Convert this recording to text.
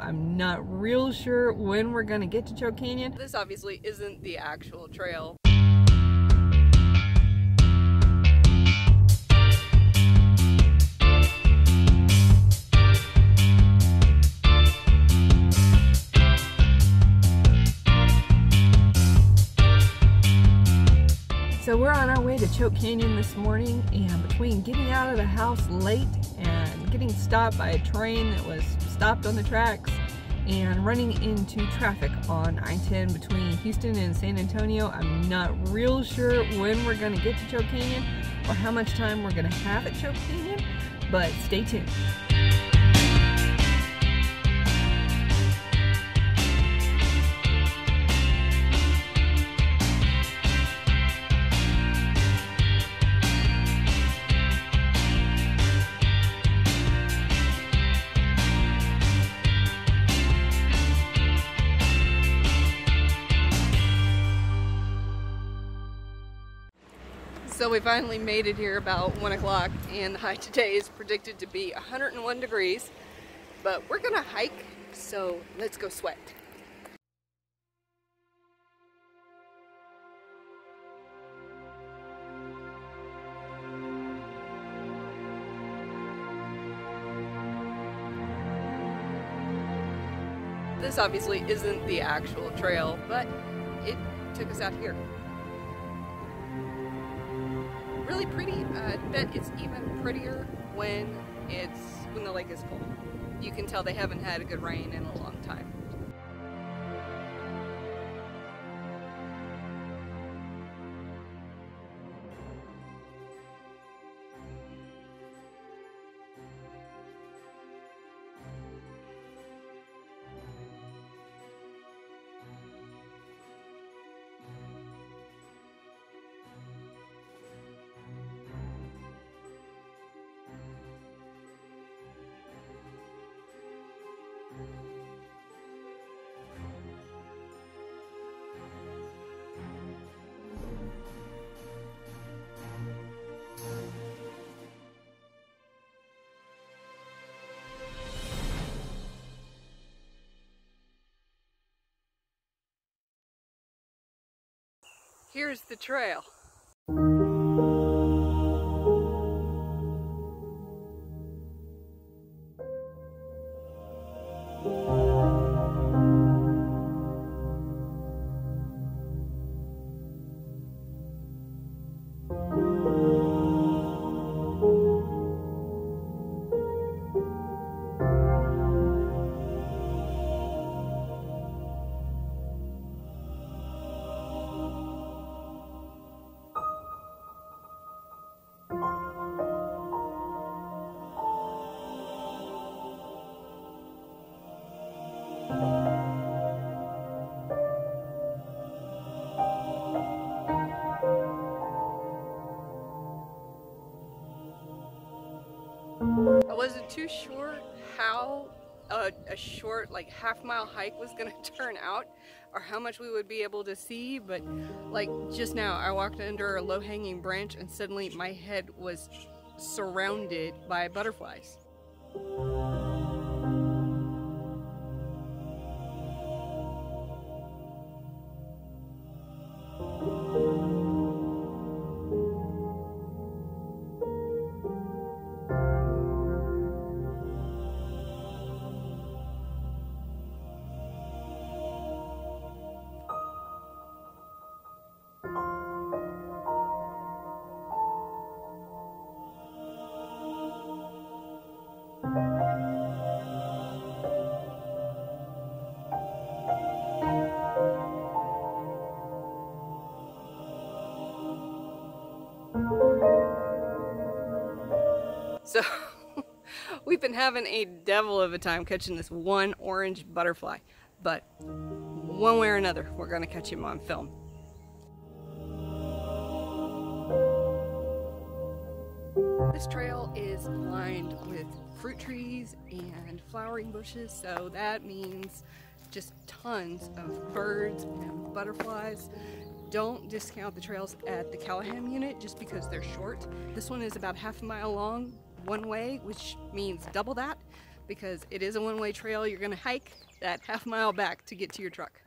I'm not real sure when we're gonna get to Choke Canyon. This obviously isn't the actual trail. So we're on our way to Choke Canyon this morning, and between getting out of the house late and getting stopped by a train that was stopped on the tracks and running into traffic on I-10 between Houston and San Antonio, I'm not real sure when we're going to get to Choke Canyon or how much time we're going to have at Choke Canyon, but stay tuned. So we finally made it here about 1 o'clock, and the high today is predicted to be 101 degrees, but we're gonna hike, so let's go sweat. This obviously isn't the actual trail, but it took us out here. Really pretty. I bet it's even prettier when the lake is full. You can tell they haven't had a good rain in a long time. Here's the trail. I wasn't too sure how a short, like, half-mile hike was going to turn out or how much we would be able to see, but, like, just now I walked under a low-hanging branch and suddenly my head was surrounded by butterflies. So we've been having a devil of a time catching this one orange butterfly, but one way or another, we're gonna catch him on film. This trail is lined with fruit trees and flowering bushes, so that means just tons of birds and butterflies. Don't discount the trails at the Callahan unit just because they're short. This one is about half a mile long one way, which means double that. because it is a one-way trail. You're gonna hike that half mile back to get to your truck.